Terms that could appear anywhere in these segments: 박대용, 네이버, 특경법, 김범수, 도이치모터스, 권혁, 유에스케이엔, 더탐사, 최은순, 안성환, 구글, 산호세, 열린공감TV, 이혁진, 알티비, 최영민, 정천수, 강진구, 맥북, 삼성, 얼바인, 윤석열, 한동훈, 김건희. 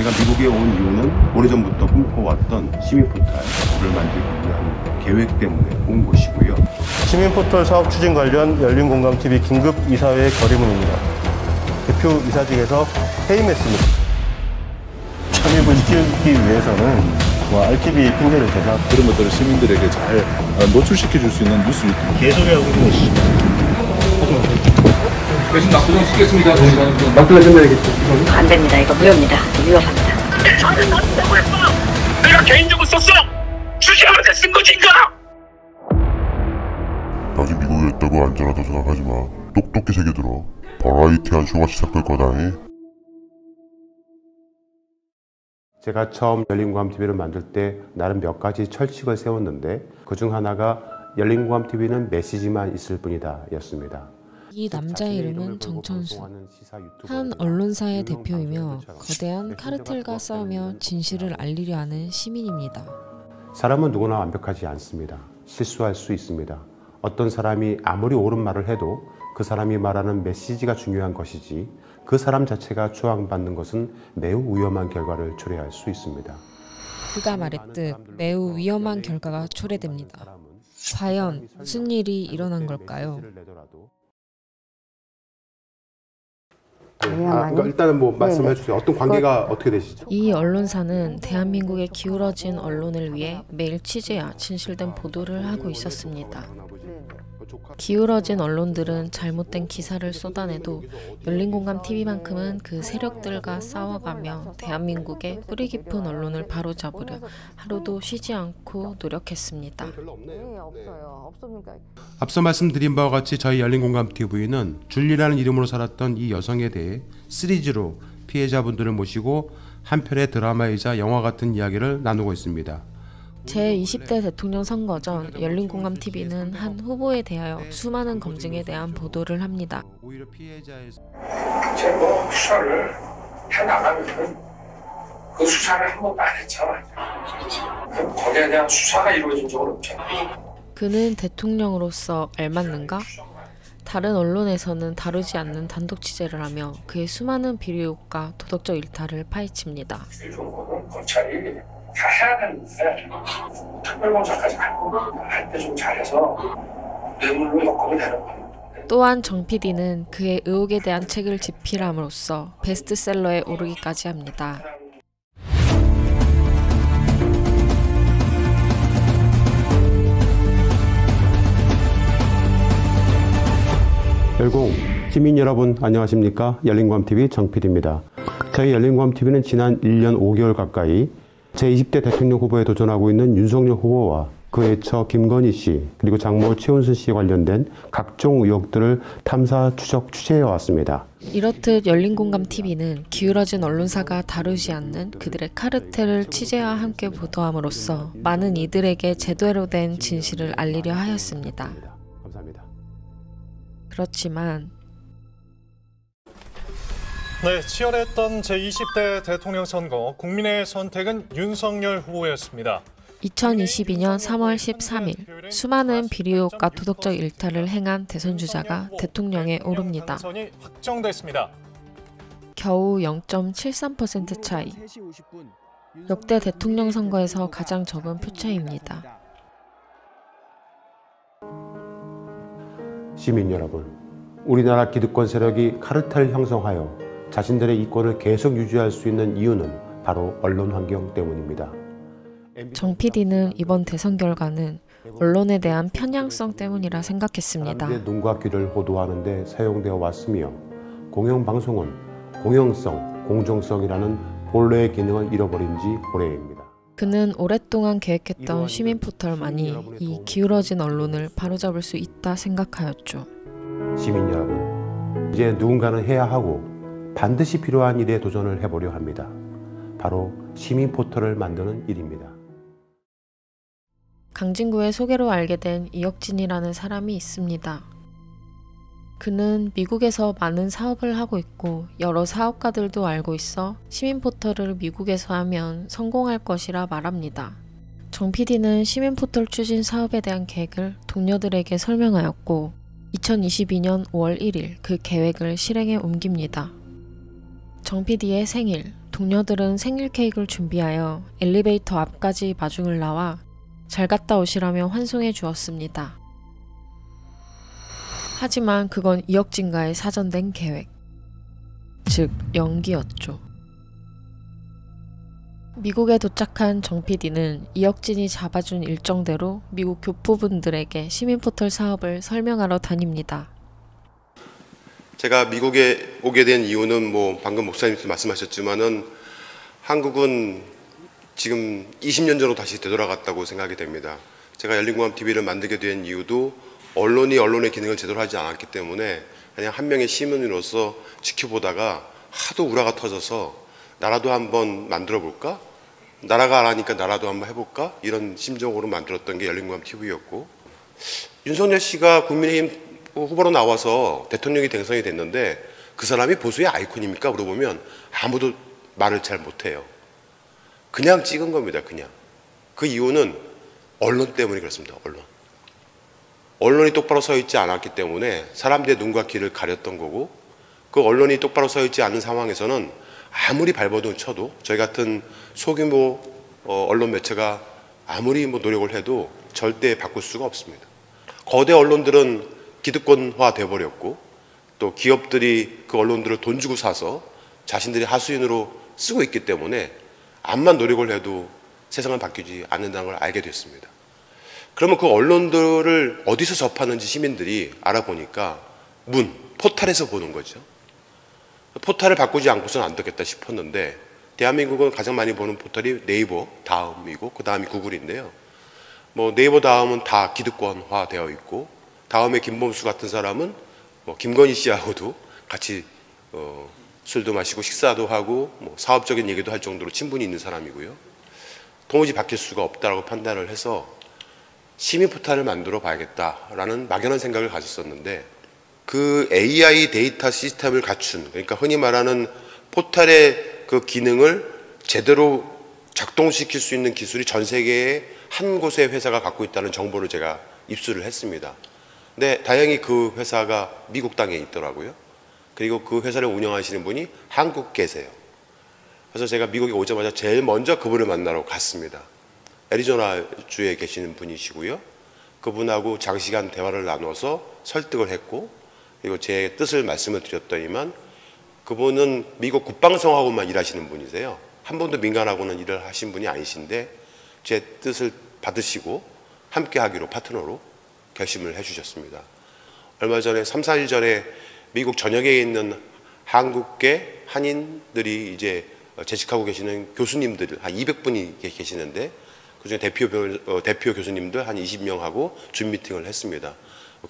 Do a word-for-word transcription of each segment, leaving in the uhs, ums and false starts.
제가 미국에 온 이유는 오래전부터 꿈꿔왔던 시민포털을 만들기 위한 계획 때문에 온 것이고요. 시민포털 사업 추진 관련 열린공감티비 긴급 이사회의 결의문입니다. 대표 이사직에서 해임했습니다. 참여를 시키기 위해서는 알티비 핑계를 대서 그런 것들을 시민들에게 잘 노출시켜줄 수 있는 뉴스 유튜브 개소리하고 있는 것이죠. 대신 낙도장 쓰겠습니다. 낙도장 해야 되겠죠. 안 됩니다. 이거 무효입니다. 위협합니다. 내 자료 다 쓰라고 했어. 내가 개인적으로 썼어. 주시한테 쓴 거니까. 당신 미국에 있다고 안전하다고 생각하지 마. 똑똑히 새겨들어. 버라이티한 쇼가 시작될 거다니. 제가 처음 열린공감티비를 만들 때 나름 몇 가지 철칙을 세웠는데 그중 하나가 열린공감티비는 메시지만 있을 뿐이다 였습니다. 이 남자 이름은 정천수, 한 언론사의 대표이며 거대한 카르텔과 싸우며 진실을 알리려 하는 시민입니다. 사람은 누구나 완벽하지 않습니다. 실수할 수 있습니다. 어떤 사람이 아무리 옳은 말을 해도 그 사람이 말하는 메시지가 중요한 것이지 그 사람 자체가 추앙받는 것은 매우 위험한 결과를 초래할 수 있습니다. 그가 말했듯 매우 위험한 결과가 초래됩니다. 과연 무슨 일이 일어난 걸까요? 아, 그러니까 일단은 뭐 말씀해 주세요. 어떤 관계가 어떻게 되시죠? 이 언론사는 대한민국의 기울어진 언론을 위해 매일 취재야 진실된 보도를 하고 있었습니다. 기울어진 언론들은 잘못된 기사를 쏟아내도 열린공감티비만큼은 그 세력들과 싸워가며 대한민국의 뿌리 깊은 언론을 바로잡으려 하루도 쉬지 않고 노력했습니다. 앞서 말씀드린 바와 같이 저희 열린공감티비는 줄리라는 이름으로 살았던 이 여성에 대해 시리즈로 피해자분들을 모시고 한편의 드라마이자 영화 같은 이야기를 나누고 있습니다. 제이십 대 대통령 선거 전 열린공감티비는 한 후보에 대하여 수많은 검증에 대한 보도를 합니다. 제보 뭐 수사를 해나가면 그 수사를 한 번도 안 했잖아요. 그럼 거기에 대한 수사가 이루어진 적은 없잖아요. 그는 대통령으로서 알맞는가? 다른 언론에서는 다루지 않는 단독 취재를 하며 그의 수많은 비리 의혹과 도덕적 일탈을 파헤칩니다. 검찰이 다 해야 되는데 특별검사까지 할 때 좀 잘해서 뇌물로 엮으면 되는 거예요. 또한 정 피디는 그의 의혹에 대한 책을 집필함으로써 베스트셀러에 오르기까지 합니다. 열공 시민 여러분 안녕하십니까? 열린공감티비 정 피디입니다. 저희 열린공감티비는 지난 일 년 오 개월 가까이 제이십 대 대통령 후보에 도전하고 있는 윤석열 후보와 그의 처 김건희 씨 그리고 장모 최은순 씨에 관련된 각종 의혹들을 탐사, 추적, 취재해왔습니다. 이렇듯 열린공감티비는 기울어진 언론사가 다루지 않는 그들의 카르텔을 취재와 함께 보도함으로써 많은 이들에게 제대로 된 진실을 알리려 하였습니다. 감사합니다. 그렇지만 네, 치열했던 제이십 대 대통령 선거, 국민의 선택은 윤석열 후보였습니다. 이천이십이 년 삼 월 십삼 일, 수많은 비리 의혹과 도덕적 일탈을 행한 대선 주자가 대통령에 오릅니다. 확정됐습니다. 겨우 영 점 칠삼 퍼센트 차이, 역대 대통령 선거에서 가장 적은 표차입니다. 시민 여러분, 우리나라 기득권 세력이 카르텔 형성하여 자신들의 이권을 계속 유지할 수 있는 이유는 바로 언론 환경 때문입니다. 정 피디는 이번 대선 결과는 언론에 대한 편향성 때문이라 생각했습니다. 눈과 귀를 호도하는 데 사용되어 왔으며 공영방송은 공영성, 공정성이라는 본래의 기능을 잃어버린 지 오래입니다. 그는 오랫동안 계획했던 시민포털만이 이 기울어진 언론을 바로잡을 수 있다 생각하였죠. 시민 여러분, 이제 누군가는 해야 하고 반드시 필요한 일에 도전을 해보려 합니다. 바로 시민포털을 만드는 일입니다. 강진구의 소개로 알게 된 이혁진이라는 사람이 있습니다. 그는 미국에서 많은 사업을 하고 있고 여러 사업가들도 알고 있어 시민포털을 미국에서 하면 성공할 것이라 말합니다. 정 피디는 시민포털 추진 사업에 대한 계획을 동료들에게 설명하였고 이천이십이 년 오 월 일 일 그 계획을 실행에 옮깁니다. 정 피디의 생일, 동료들은 생일 케이크를 준비하여 엘리베이터 앞까지 마중을 나와 잘 갔다 오시라며 환송해 주었습니다. 하지만 그건 이혁진과의 사전된 계획, 즉 연기였죠. 미국에 도착한 정 피디는 이혁진이 잡아준 일정대로 미국 교포분들에게 시민포털 사업을 설명하러 다닙니다. 제가 미국에 오게 된 이유는 뭐 방금 목사님께서 말씀하셨지만은 한국은 지금 이십 년 전으로 다시 되돌아갔다고 생각이 됩니다. 제가 열린공감티비를 만들게 된 이유도 언론이 언론의 기능을 제대로 하지 않았기 때문에 그냥 한 명의 시민으로서 지켜보다가 하도 우라가 터져서 나라도 한번 만들어볼까? 나라가 안 하니까 나라도 한번 해볼까? 이런 심정으로 만들었던 게 열린공감티비였고, 윤석열 씨가 국민의힘 후보로 나와서 대통령이 당선이 됐는데 그 사람이 보수의 아이콘입니까? 물어보면 아무도 말을 잘 못해요. 그냥 찍은 겁니다. 그냥. 그 이유는 언론 때문에 그렇습니다. 언론. 언론이 똑바로 서 있지 않았기 때문에 사람들의 눈과 귀를 가렸던 거고, 그 언론이 똑바로 서 있지 않은 상황에서는 아무리 발버둥 쳐도 저희 같은 소규모 언론 매체가 아무리 뭐 노력을 해도 절대 바꿀 수가 없습니다. 거대 언론들은 기득권화 돼버렸고, 또 기업들이 그 언론들을 돈 주고 사서 자신들이 하수인으로 쓰고 있기 때문에 암만 노력을 해도 세상은 바뀌지 않는다는 걸 알게 됐습니다. 그러면 그 언론들을 어디서 접하는지 시민들이 알아보니까 문, 포탈에서 보는 거죠. 포탈을 바꾸지 않고서는 안 되겠다 싶었는데, 대한민국은 가장 많이 보는 포털이 네이버, 다음이고 그 다음이 구글인데요. 뭐 네이버 다음은 다 기득권화 되어 있고, 다음에 김범수 같은 사람은 뭐 김건희 씨하고도 같이 어, 술도 마시고 식사도 하고 뭐 사업적인 얘기도 할 정도로 친분이 있는 사람이고요. 도무지 바뀔 수가 없다라고 판단을 해서 시민포탈을 만들어 봐야겠다라는 막연한 생각을 가졌었는데, 그 에이아이 데이터 시스템을 갖춘, 그러니까 흔히 말하는 포탈의 그 기능을 제대로 작동시킬 수 있는 기술이 전 세계에 한 곳의 회사가 갖고 있다는 정보를 제가 입수를 했습니다. 근데 다행히 그 회사가 미국 땅에 있더라고요. 그리고 그 회사를 운영하시는 분이 한국 계세요. 그래서 제가 미국에 오자마자 제일 먼저 그분을 만나러 갔습니다. 애리조나주에 계시는 분이시고요. 그분하고 장시간 대화를 나눠서 설득을 했고, 그리고 제 뜻을 말씀을 드렸더니만 그분은 미국 국방성하고만 일하시는 분이세요. 한 번도 민간하고는 일을 하신 분이 아니신데 제 뜻을 받으시고 함께 하기로 파트너로 결심을 해주셨습니다. 얼마 전에 삼, 사일 전에 미국 전역에 있는 한국계 한인들이 이제 재직하고 계시는 교수님들 한 이백 분이 계시는데 그중에 대표, 어, 대표 교수님들 한 이십 명하고 줌 미팅을 했습니다.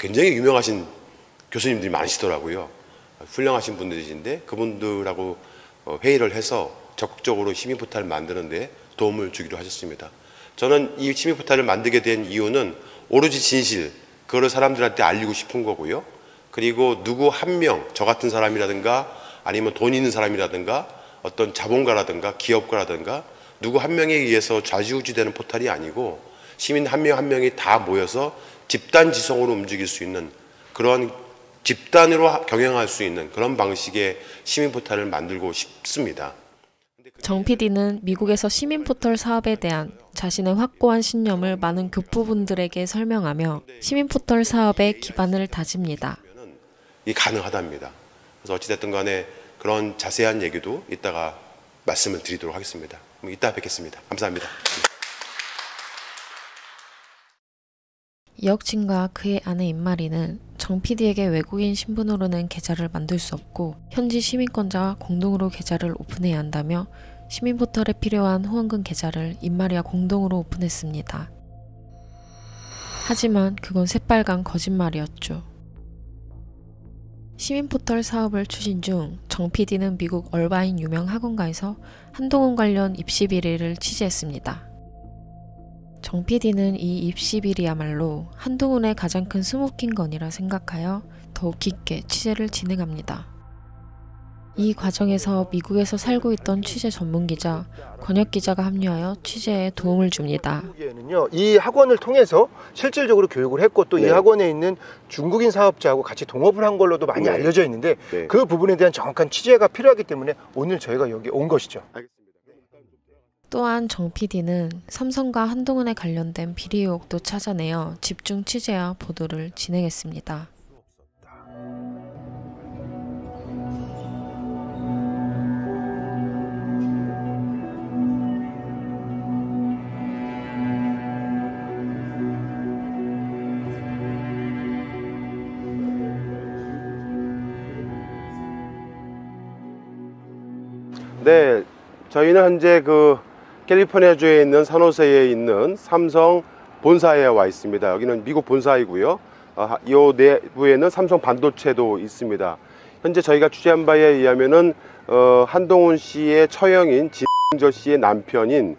굉장히 유명하신 교수님들이 많으시더라고요. 훌륭하신 분들이신데 그분들하고 회의를 해서 적극적으로 시민포탈을 만드는 데 도움을 주기로 하셨습니다. 저는 이 시민포탈을 만들게 된 이유는 오로지 진실, 그걸 사람들한테 알리고 싶은 거고요. 그리고 누구 한 명, 저 같은 사람이라든가 아니면 돈 있는 사람이라든가 어떤 자본가라든가 기업가라든가 누구 한 명에 의해서 좌지우지되는 포탈이 아니고 시민 한 명 한 명이 다 모여서 집단지성으로 움직일 수 있는, 그런 집단으로 경영할 수 있는 그런 방식의 시민포털을 만들고 싶습니다. 정 피디는 미국에서 시민포털 사업에 대한 자신의 확고한 신념을 많은 교포분들에게 설명하며 시민포털 사업의 기반을 다집니다. 이 가능하답니다. 그래서 어찌됐든 간에 그런 자세한 얘기도 이따가 말씀을 드리도록 하겠습니다. 그럼 이따 뵙겠습니다. 감사합니다. 이혁진과 그의 아내 임마리는 정 피디에게 외국인 신분으로는 계좌를 만들 수 없고 현지 시민권자와 공동으로 계좌를 오픈해야 한다며 시민포털에 필요한 후원금 계좌를 임마리와 공동으로 오픈했습니다. 하지만 그건 새빨간 거짓말이었죠. 시민포털 사업을 추진 중 정 피디는 미국 얼바인 유명 학원가에서 한동훈 관련 입시 비리를 취재했습니다. 정 피디는 이 입시 비리야말로 한동훈의 가장 큰 스모킹건이라 생각하여 더욱 깊게 취재를 진행합니다. 이 과정에서 미국에서 살고 있던 취재 전문 기자, 권혁 기자가 합류하여 취재에 도움을 줍니다. 이 학원을 통해서 실질적으로 교육을 했고 또 이 네. 학원에 있는 중국인 사업자하고 같이 동업을 한 걸로도 많이 네. 알려져 있는데 네. 그 부분에 대한 정확한 취재가 필요하기 때문에 오늘 저희가 여기 온 것이죠. 알겠습니다. 또한 정 피디는 삼성과 한동훈에 관련된 비리 의혹도 찾아내어 집중 취재와 보도를 진행했습니다. 네, 저희는 현재 그 캘리포니아주에 있는 산호세에 있는 삼성 본사에 와 있습니다. 여기는 미국 본사이고요. 아, 이 내부에는 삼성 반도체도 있습니다. 현재 저희가 취재한 바에 의하면은 어, 한동훈 씨의 처형인 진저 씨의 남편인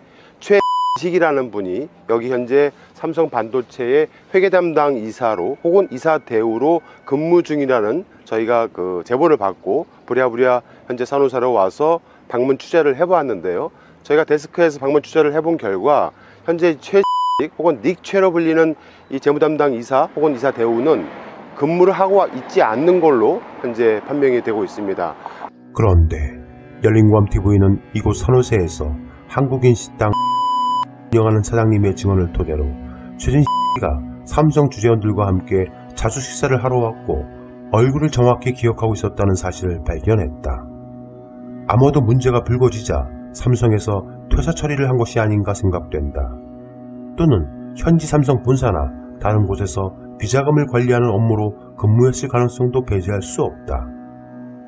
최식이라는 분이 여기 현재 삼성 반도체의 회계 담당 이사로 혹은 이사 대우로 근무 중이라는 저희가 그 제보를 받고 부랴부랴 현재 산호사로 와서 방문 취재를 해보았는데요. 저희가 데스크에서 방문 취재를 해본 결과 현재 최 혹은 닉 최로 불리는 이 재무담당 이사 혹은 이사 대우는 근무를 하고 있지 않는 걸로 현재 판명이 되고 있습니다. 그런데 열린공감티비는 이곳 산호세에서 한국인 식당 운영하는 사장님의 증언을 토대로 최진씨가 삼성 주재원들과 함께 자수 식사를 하러 왔고 얼굴을 정확히 기억하고 있었다는 사실을 발견했다. 아무도 문제가 불거지자 삼성에서 퇴사 처리를 한 것이 아닌가 생각된다. 또는 현지 삼성 본사나 다른 곳에서 비자금을 관리하는 업무로 근무했을 가능성도 배제할 수 없다.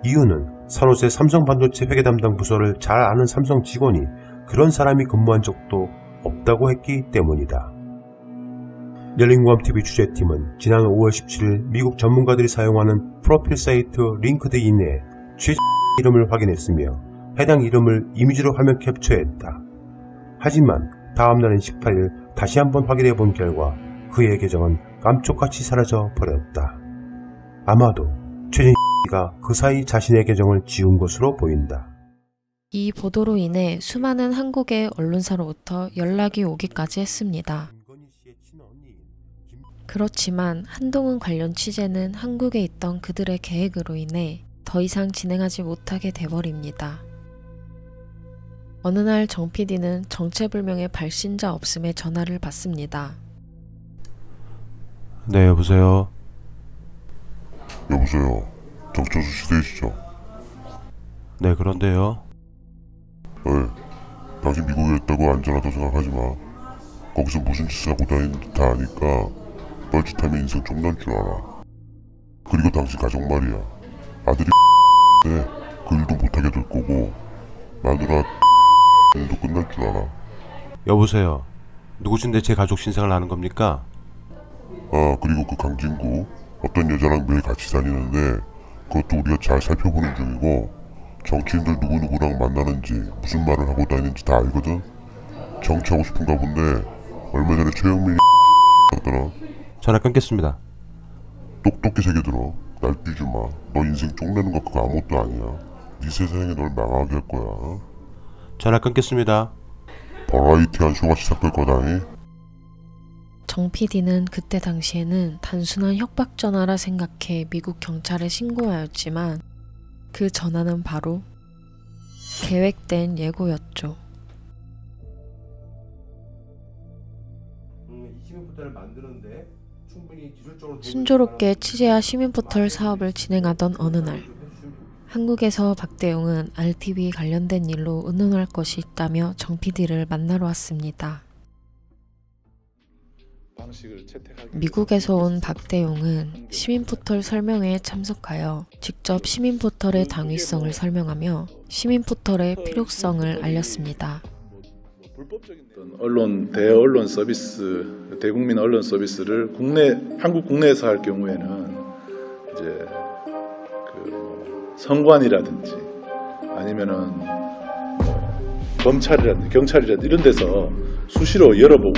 이유는 산호세 삼성 반도체 회계 담당 부서를 잘 아는 삼성 직원이 그런 사람이 근무한 적도 없다고 했기 때문이다. 열린공감티비 취재팀은 지난 오월 십칠일 미국 전문가들이 사용하는 프로필 사이트 링크드인에 최 이름을 확인했으며 해당 이름을 이미지로 화면 캡처했다. 하지만 다음날인 십팔일 다시 한번 확인해본 결과 그의 계정은 깜짝같이 사라져 버렸다. 아마도 최진씨가 그 사이 자신의 계정을 지운 것으로 보인다. 이 보도로 인해 수많은 한국의 언론사로부터 연락이 오기까지 했습니다. 그렇지만 한동훈 관련 취재는 한국에 있던 그들의 계획으로 인해 더 이상 진행하지 못하게 돼버립니다. 어느 날 정 피디는 정체불명의 발신자 없음에 전화를 받습니다. 네, 여보세요? 여보세요? 정천수 씨 되시죠? 네, 그런데요? 네, 당신 미국에 있다고 안전하다고 생각하지 마. 거기서 무슨 짓을 하고 다니는지 다 아니까 뻘짓하면 인생 쫑난 줄 알아. 그리고 당신 가정 말이야. 아들이 네, 그 일도 못하게 될 거고 마누라 일도 끝날 줄 알아. 여보세요? 누구신데 제 가족 신상을 아는 겁니까? 아, 그리고 그 강진구 어떤 여자랑 매일 같이 다니는데 그것도 우리가 잘 살펴보는 중이고 정치인들 누구누구랑 만나는지 무슨 말을 하고 다니는지 다 알거든? 정치하고 싶은가 본데 얼마 전에 최영민이 하더라. 전화 끊겠습니다. 똑똑히 새겨들어. 날뛰지 마. 너 인생 쪽내는 거 그거 아무것도 아니야. 네 세상에 널 망하게 할 거야. 전화 끊겠습니다. 버라이티한 쇼가 시작될 거다니. 정 피디는 그때 당시에는 단순한 협박 전화라 생각해 미국 경찰에 신고하였지만 그 전화는 바로 계획된 예고였죠. 음, 이 시민부터를 만드는데 순조롭게 취재와 시민포털 사업을 진행하던 어느 날 한국에서 박대용은 알티비 관련된 일로 의논할 것이 있다며 정 피디를 만나러 왔습니다. 미국에서 온 박대용은 시민포털 설명회에 참석하여 직접 시민포털의 당위성을 설명하며 시민포털의 필요성을 알렸습니다. 언론 대언론 서비스, 대국민 언론 서비스를 국내 한국 국내에서 할 경우에는 이제 그 선관이라든지 아니면은 뭐 검찰이라든지 경찰이라든지 이런 데서 수시로 열어보고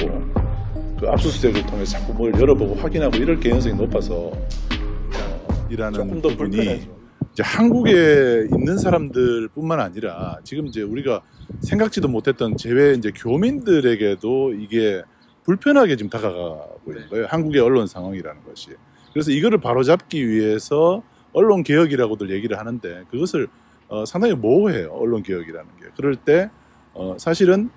그 압수수색을 통해 자꾸 뭘 열어보고 확인하고 이럴 개연성이 높아서 어, 일하는 조금 더 부분이 불편해서. 이제 한국에 있는 사람들뿐만 아니라 지금 이제 우리가 생각지도 못했던 제외 이제 교민들에게도 이게 불편하게 지금 다가가고 있는 거예요. 한국의 언론 상황이라는 것이. 그래서 이거를 바로잡기 위해서 언론 개혁이라고들 얘기를 하는데 그것을 어, 상당히 모호해요. 언론 개혁이라는 게. 그럴 때 어, 사실은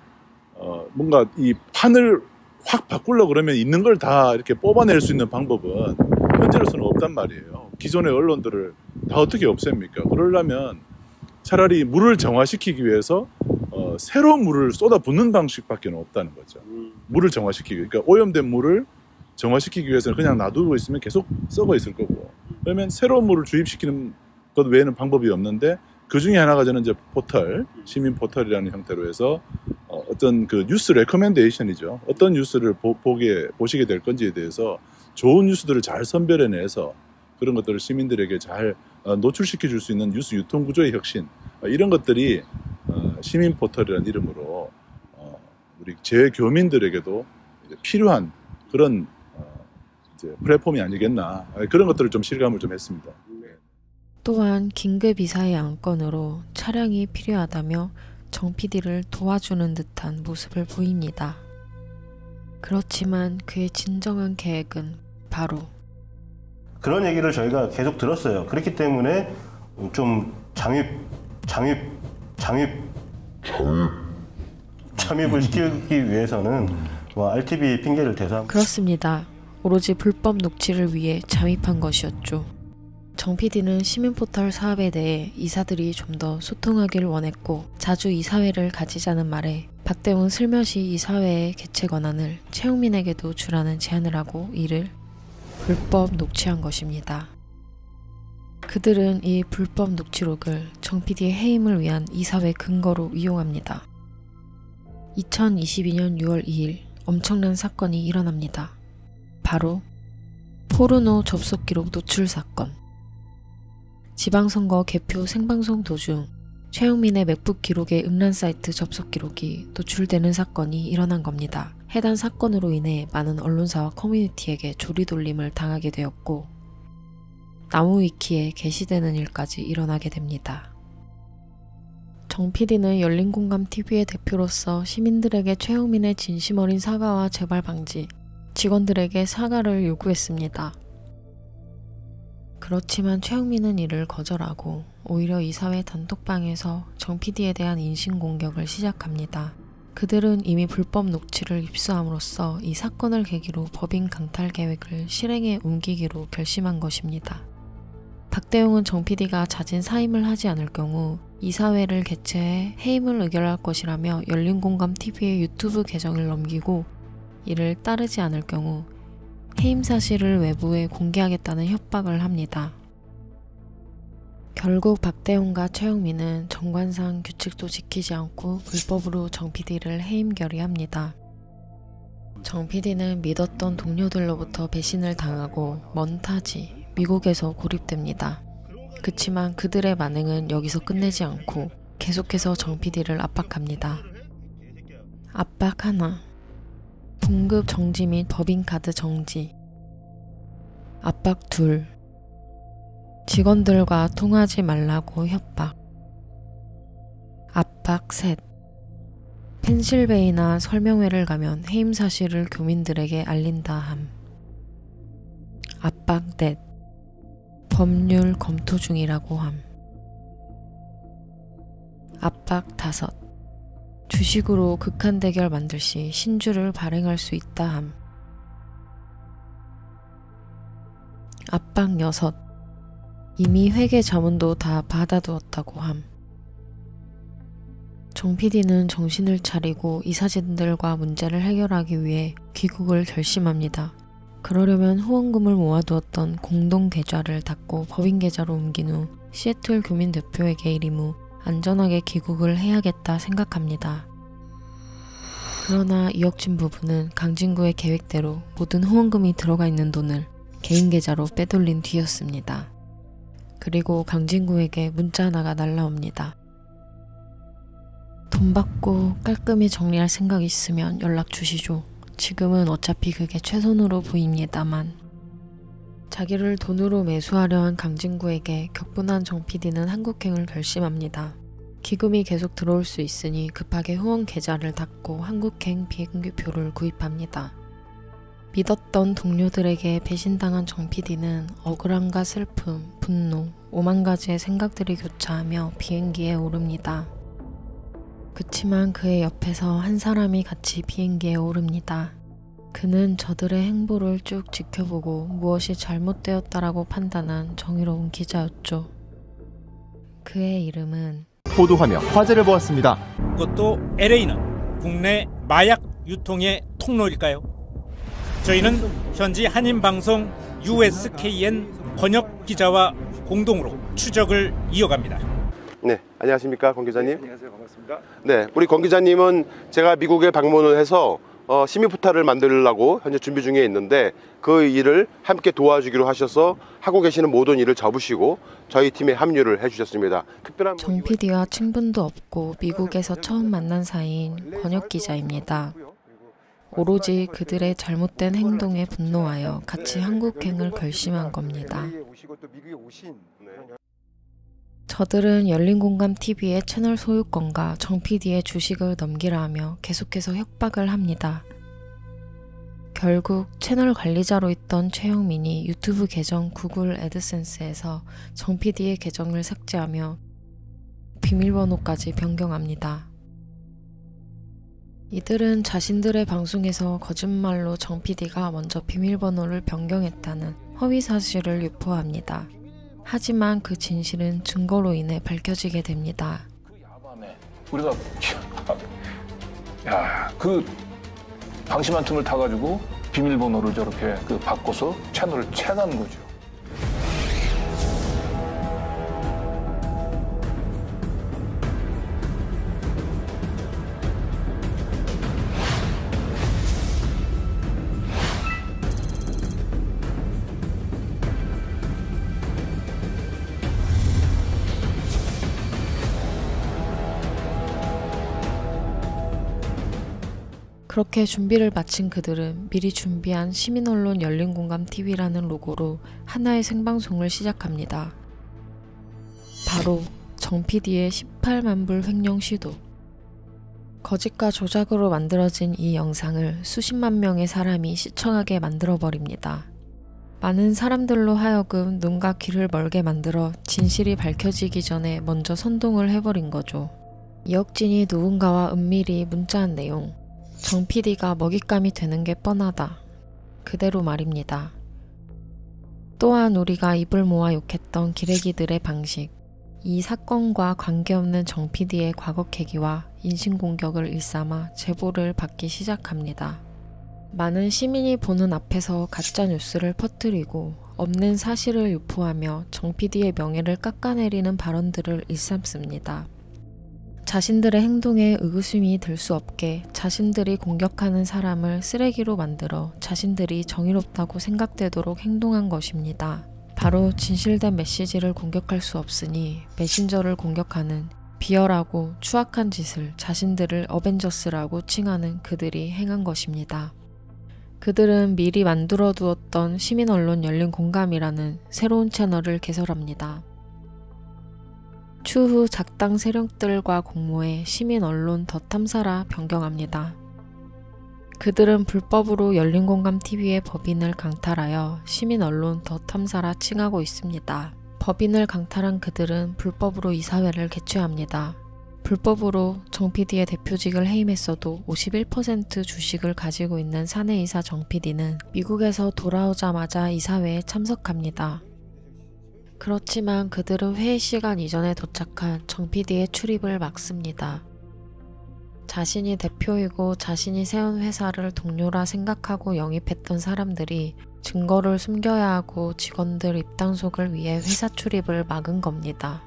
어, 뭔가 이 판을 확 바꾸려고 그러면 있는 걸 다 이렇게 뽑아낼 수 있는 방법은 현재로서는 없단 말이에요. 기존의 언론들을 다 어떻게 없앱니까? 그러려면 차라리 물을 정화시키기 위해서 어, 새로운 물을 쏟아붓는 방식밖에 없다는 거죠. 물을 정화시키기. 그러니까 오염된 물을 정화시키기 위해서는 그냥 놔두고 있으면 계속 썩어 있을 거고. 그러면 새로운 물을 주입시키는 것 외에는 방법이 없는데 그 중에 하나가 저는 이제 포털, 시민 포털이라는 형태로 해서 어, 어떤 그 뉴스 레커멘데이션이죠. 어떤 뉴스를 보, 보게, 보시게 될 건지에 대해서 좋은 뉴스들을 잘 선별해내서 그런 것들을 시민들에게 잘 어, 노출시켜줄 수 있는 뉴스 유통 구조의 혁신, 어, 이런 것들이 어, 시민 포털이라는 이름으로 어, 우리 재외 교민들에게도 이제 필요한 그런 어, 이제 플랫폼이 아니겠나, 그런 것들을 좀 실감을 좀 했습니다. 또한 긴급 이사의 안건으로 차량이 필요하다며 정 피디를 도와주는 듯한 모습을 보입니다. 그렇지만 그의 진정한 계획은 바로 그런 얘기를 저희가 계속 들었어요. 그렇기 때문에 좀 장입, 장입, 장입, 장입, 참입을 시키기 위해서는 뭐 알티비 핑계를 대서 그렇습니다. 오로지 불법 녹취를 위해 잠입한 것이었죠. 정 피디는 시민포털 사업에 대해 이사들이 좀 더 소통하길 원했고 자주 이사회를 가지자는 말에 박대웅은 슬며시 이사회의 개최 권한을 최영민에게도 주라는 제안을 하고 이를 불법 녹취한 것입니다. 그들은 이 불법 녹취록을 정 피디의 해임을 위한 이사회 근거로 이용합니다. 이천이십이년 유월 이일 엄청난 사건이 일어납니다. 바로 포르노 접속기록 노출 사건. 지방선거 개표 생방송 도중 최영민의 맥북 기록의 음란 사이트 접속 기록이 노출되는 사건이 일어난 겁니다. 해당 사건으로 인해 많은 언론사와 커뮤니티에게 조리돌림을 당하게 되었고 나무위키에 게시되는 일까지 일어나게 됩니다. 정 피디는 열린공감티비의 대표로서 시민들에게 최영민의 진심 어린 사과와 재발 방지, 직원들에게 사과를 요구했습니다. 그렇지만 최영민은 이를 거절하고 오히려 이사회 단톡방에서 정 피디에 대한 인신공격을 시작합니다. 그들은 이미 불법 녹취를 입수함으로써 이 사건을 계기로 법인 강탈 계획을 실행에 옮기기로 결심한 것입니다. 박대용은 정 피디가 자진 사임을 하지 않을 경우 이사회를 개최해 해임을 의결할 것이라며 열린공감티비의 유튜브 계정을 넘기고 이를 따르지 않을 경우 해임 사실을 외부에 공개하겠다는 협박을 합니다. 결국 박대용과 최영민은 정관상 규칙도 지키지 않고 불법으로 정 피디를 해임 결의합니다. 정 피디는 믿었던 동료들로부터 배신을 당하고 먼 타지, 미국에서 고립됩니다. 그치만 그들의 만행은 여기서 끝내지 않고 계속해서 정 피디를 압박합니다. 압박 하나, 공급 정지 및 법인카드 정지. 압박 둘, 직원들과 통하지 말라고 협박. 압박 셋, 펜실베이나 설명회를 가면 해임 사실을 교민들에게 알린다 함. 압박 넷, 법률 검토 중이라고 함. 압박 다섯, 주식으로 극한 대결 만들 시 신주를 발행할 수 있다 함. 압박 여섯, 이미 회계 자문도 다 받아두었다고 함. 정 피디는 정신을 차리고 이사진들과 문제를 해결하기 위해 귀국을 결심합니다. 그러려면 후원금을 모아두었던 공동 계좌를 닫고 법인 계좌로 옮긴 후 시애틀 교민 대표에게 일임 후 안전하게 귀국을 해야겠다 생각합니다. 그러나 이혁진 부부는 강진구의 계획대로 모든 후원금이 들어가 있는 돈을 개인 계좌로 빼돌린 뒤였습니다. 그리고 강진구에게 문자 하나가 날라옵니다. 돈 받고 깔끔히 정리할 생각 있으면 연락 주시죠. 지금은 어차피 그게 최선으로 보입니다만. 자기를 돈으로 매수하려 한 강진구에게 격분한 정 피디는 한국행을 결심합니다. 기금이 계속 들어올 수 있으니 급하게 후원 계좌를 닫고 한국행 비행기표를 구입합니다. 믿었던 동료들에게 배신당한 정 피디는 억울함과 슬픔, 분노, 오만 가지의 생각들이 교차하며 비행기에 오릅니다. 그치만 그의 옆에서 한 사람이 같이 비행기에 오릅니다. 그는 저들의 행보를 쭉 지켜보고 무엇이 잘못되었다라고 판단한 정의로운 기자였죠. 그의 이름은 보도하며 화제를 모았습니다. 그것도 엘에이는 국내 마약 유통의 통로일까요? 저희는 현지 한인방송 유에스케이엔 권혁 기자와 공동으로 추적을 이어갑니다. 네, 안녕하십니까, 권 기자님. 네, 안녕하세요, 반갑습니다. 네, 우리 권 기자님은 제가 미국에 방문을 해서 어, 시민포탈을 만들려고 현재 준비 중에 있는데 그 일을 함께 도와주기로 하셔서 하고 계시는 모든 일을 접으시고 저희 팀에 합류를 해주셨습니다. 특별한 정 피디와 친분도 없고 미국에서 처음 만난 사이인 권혁 기자입니다. 오로지 그들의 잘못된 행동에 분노하여 같이 한국행을 결심한 겁니다. 저들은 열린공감티비의 채널 소유권과 정 피디의 주식을 넘기라 하며 계속해서 협박을 합니다. 결국 채널 관리자로 있던 최영민이 유튜브 계정 구글 애드센스에서 정 피디의 계정을 삭제하며 비밀번호까지 변경합니다. 이들은 자신들의 방송에서 거짓말로 정 피디가 먼저 비밀번호를 변경했다는 허위 사실을 유포합니다. 하지만 그 진실은 증거로 인해 밝혀지게 됩니다. 그 야밤에 우리가 야, 그 방심한 틈을 타가지고 비밀번호를 저렇게 그 바꿔서 채널을 채난 거죠. 그렇게 준비를 마친 그들은 미리 준비한 시민언론 열린공감티비라는 로고로 하나의 생방송을 시작합니다. 바로 정 피디의 십팔만 불 횡령 시도. 거짓과 조작으로 만들어진 이 영상을 수십만 명의 사람이 시청하게 만들어버립니다. 많은 사람들로 하여금 눈과 귀를 멀게 만들어 진실이 밝혀지기 전에 먼저 선동을 해버린 거죠. 이혁진이 누군가와 은밀히 문자한 내용. 정 피디가 먹잇감이 되는 게 뻔하다. 그대로 말입니다. 또한 우리가 입을 모아 욕했던 기레기들의 방식. 이 사건과 관계없는 정 피디의 과거 계기와 인신공격을 일삼아 제보를 받기 시작합니다. 많은 시민이 보는 앞에서 가짜 뉴스를 퍼뜨리고 없는 사실을 유포하며 정 피디의 명예를 깎아내리는 발언들을 일삼습니다. 자신들의 행동에 의구심이 들 수 없게 자신들이 공격하는 사람을 쓰레기로 만들어 자신들이 정의롭다고 생각되도록 행동한 것입니다. 바로 진실된 메시지를 공격할 수 없으니 메신저를 공격하는 비열하고 추악한 짓을 자신들을 어벤져스라고 칭하는 그들이 행한 것입니다. 그들은 미리 만들어두었던 시민언론 열린공감이라는 새로운 채널을 개설합니다. 추후 작당 세력들과 공모해 시민언론 더탐사라 변경합니다. 그들은 불법으로 열린공감티비의 법인을 강탈하여 시민언론 더탐사라 칭하고 있습니다. 법인을 강탈한 그들은 불법으로 이사회를 개최합니다. 불법으로 정 피디의 대표직을 해임했어도 오십일 퍼센트 주식을 가지고 있는 사내이사 정 피디는 미국에서 돌아오자마자 이사회에 참석합니다. 그렇지만 그들은 회의 시간 이전에 도착한 정 피디의 출입을 막습니다. 자신이 대표이고 자신이 세운 회사를 동료라 생각하고 영입했던 사람들이 증거를 숨겨야 하고 직원들 입당속을 위해 회사 출입을 막은 겁니다.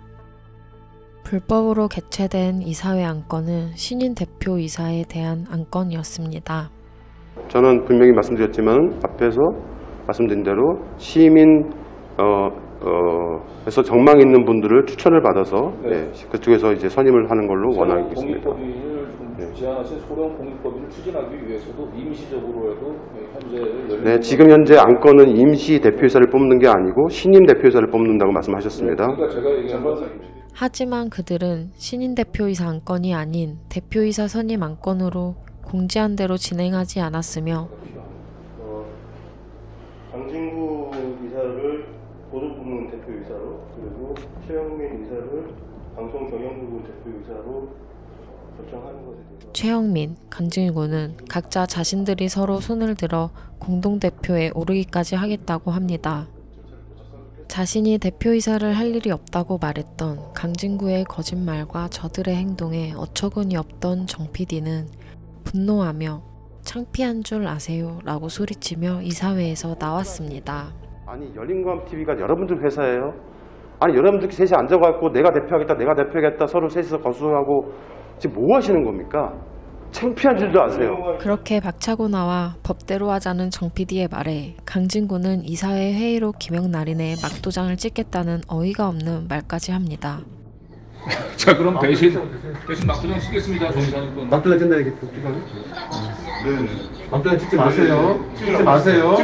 불법으로 개최된 이사회 안건은 신인 대표 이사에 대한 안건이었습니다. 저는 분명히 말씀드렸지만 앞에서 말씀드린 대로 시민 어. 어, 그래서 정망 있는 분들을 추천을 받아서 네. 예, 그쪽에서 이제 선임을 하는 걸로 원하고 있습니다. 네. 법률을 제한하신 소련 공익법인을 추진하기 위해서도 임시적으로라도 현재 네, 지금 현재 안건은 임시 대표이사를 뽑는 게 아니고 신임 대표이사를 뽑는다고 말씀하셨습니다. 네, 그러니까 제가 얘기한 건 하지만 그들은 신임 대표이사 안건이 아닌 대표이사 선임 안건으로 공지한 대로 진행하지 않았으며 어, 강진구 이사를 보도 부문 대표이사로 그리고 최영민 이사를 방송 경영부문 대표이사로 결정하는 것에 대해서 최영민, 강진구는 각자 자신들이 서로 손을 들어 공동 대표에 오르기까지 하겠다고 합니다. 자신이 대표이사를 할 일이 없다고 말했던 강진구의 거짓말과 저들의 행동에 어처구니 없던 정 피디는 분노하며 창피한 줄 아세요? 라고 소리치며 이사회에서 나왔습니다. 아니 열린공감티비가 여러분들 회사예요? 아니 여러분들이 셋이 앉아가지고 내가 대표하겠다 내가 대표하겠다 서로 셋이서 거수하고 지금 뭐 하시는 겁니까? 창피한 줄도 아세요? 그렇게 박차고 나와 법대로 하자는 정 피디의 말에 강진구는 이사회 회의록 기명날인에 막도장을 찍겠다는 어이가 없는 말까지 합니다. 자 그럼 대신 대신 막도장 쓰겠습니다. 막도장 찍는다겠죠? 네. 막도장 찍지 마세요. 찍지 마세요.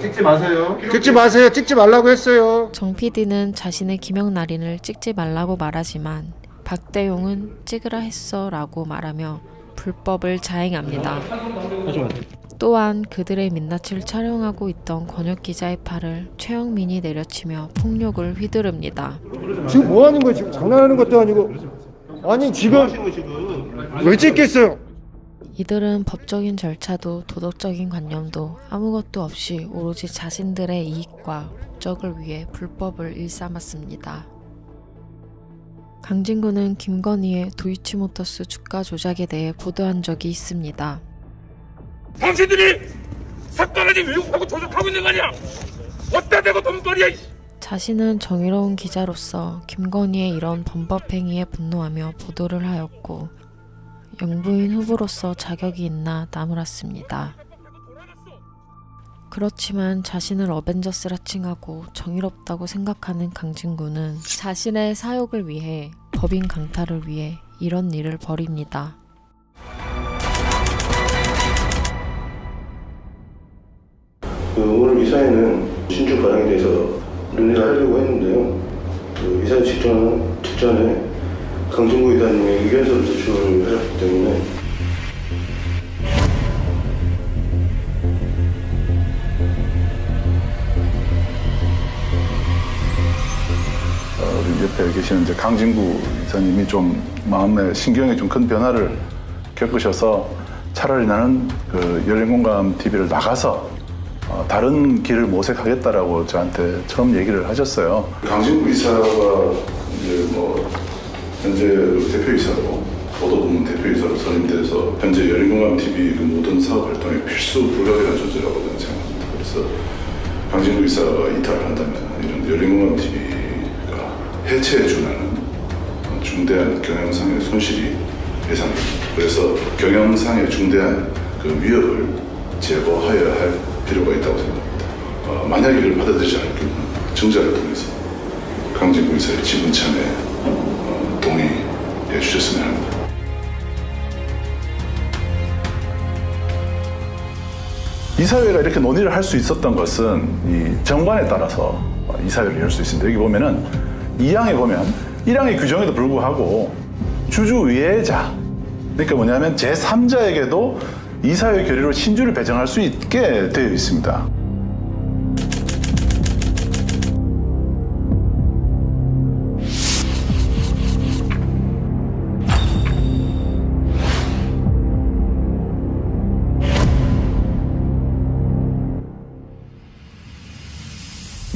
찍지 마세요. 찍지 마세요. 찍지 말라고 했어요. 정 피디는 자신의 기명날인을 찍지 말라고 말하지만 박대용은 찍으라 했어라고 말하며 불법을 자행합니다. 또한 그들의 민낯을 촬영하고 있던 권혁 기자의 팔을 최영민이 내려치며 폭력을 휘두릅니다. 지금 뭐 하는 거예요? 지금 장난하는 것도 아니고. 아니 지금 왜 찍겠어요? 이들은 법적인 절차도 도덕적인 관념도 아무것도 없이 오로지 자신들의 이익과 목적을 위해 불법을 일삼았습니다. 강진구는 김건희의 도이치모터스 주가 조작에 대해 보도한 적이 있습니다. 당신들이 삭발하지 왜곡하고 조작하고 있는 거 아니야? 어디다 대고 돈벌이야? 자신은 정의로운 기자로서 김건희의 이런 범법행위에 분노하며 보도를 하였고 영부인 후보로서 자격이 있나 나무랐습니다. 그렇지만 자신을 어벤져스라 칭하고 정의롭다고 생각하는 강진구는 자신의 사욕을 위해 법인 강탈을 위해 이런 일을 벌입니다. 그 오늘 이사회는 신주 발행에 대해서 논의를 하려고 했는데요. 그 이사회 직전, 직전에 강진구 의장님의 의견서를 제출하셨기 때문에 옆에 계시는 이제 강진구 이사님이 좀 마음에 신경이 좀 큰 변화를 겪으셔서 차라리 나는 그 열린공감티비를 나가서 어 다른 길을 모색하겠다라고 저한테 처음 얘기를 하셨어요. 강진구 이사가 이제 뭐 현재 대표이사로 보도부문 대표이사로 선임돼서 현재 열린공감티비 그 모든 사업 활동에 필수 불가결한 존재라고 저는 생각합니다. 그래서 강진구 이사가 이탈을 한다면 이런 열린공감티비 해체해주는 중대한 경영상의 손실이 예상됩니다. 그래서 경영상의 중대한 그 위협을 제거해야 할 필요가 있다고 생각합니다. 어, 만약 이를 받아들이지 않을 경우 증자를 통해서 강진구 이사의 지분 참여에 어, 동의해 주셨으면 합니다. 이사회가 이렇게 논의를 할 수 있었던 것은 이 정관에 따라서 이사회를 열 수 있습니다. 여기 보면은 이 항에 보면 일 항의 규정에도 불구하고 주주의회자, 그러니까 뭐냐면 제삼자에게도 이사회 결의로 신주를 배정할 수 있게 되어 있습니다.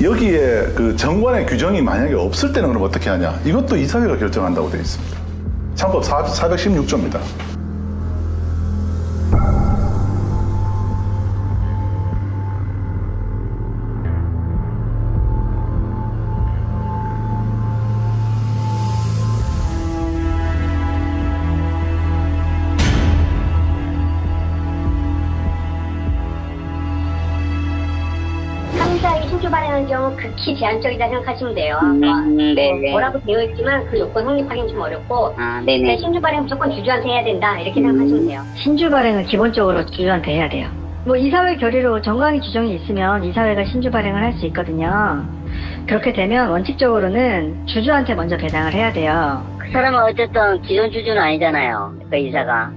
여기에 그 정관의 규정이 만약에 없을 때는 그럼 어떻게 하냐? 이것도 이사회가 결정한다고 되어 있습니다. 참법 사백십육 조입니다. 신주 발행한 경우 극히 제한적이다 생각하시면 돼요. 음, 네. 뭐라고 되어 있지만 그 요건 성립하기는 좀 어렵고, 아, 네네. 신주 발행 무조건 주주한테 해야 된다 이렇게 생각하시면 돼요. 신주 발행은 기본적으로 주주한테 해야 돼요. 뭐 이사회 결의로 정강이 규정이 있으면 이사회가 신주 발행을 할 수 있거든요. 그렇게 되면 원칙적으로는 주주한테 먼저 배당을 해야 돼요. 그 사람은 어쨌든 기존 주주는 아니잖아요. 그 이사가.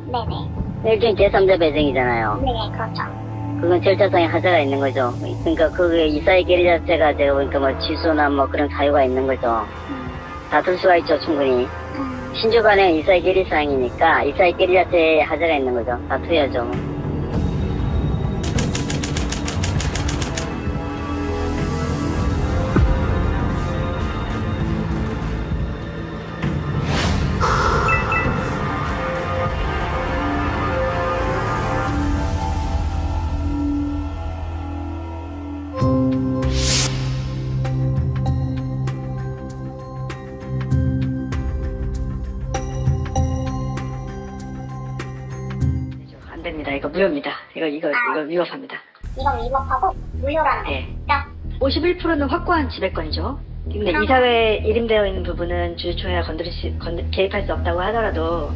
네네. 일종의 제삼자 배정이잖아요. 네, 그렇죠. 그건 절차상의 하자가 있는 거죠. 그러니까 그 이사의 결의 자체가 제가 보니까 뭐 취소나 뭐 그런 자유가 있는 거죠. 음. 다툴 수가 있죠, 충분히. 음. 신주 발행 이사의 결의 사항이니까 이사의 결의 자체에 하자가 있는 거죠. 다투야죠. 이거 무효입니다. 이거 이거 아, 이거 위법합니다. 이건 위법하고 무효라는 네. 거죠. 오십일 퍼센트는 확고한 지배권이죠. 근데 음. 이사회에 이름되어 있는 부분은 주주총회가 건드릴 수, 건드, 개입할 수 없다고 하더라도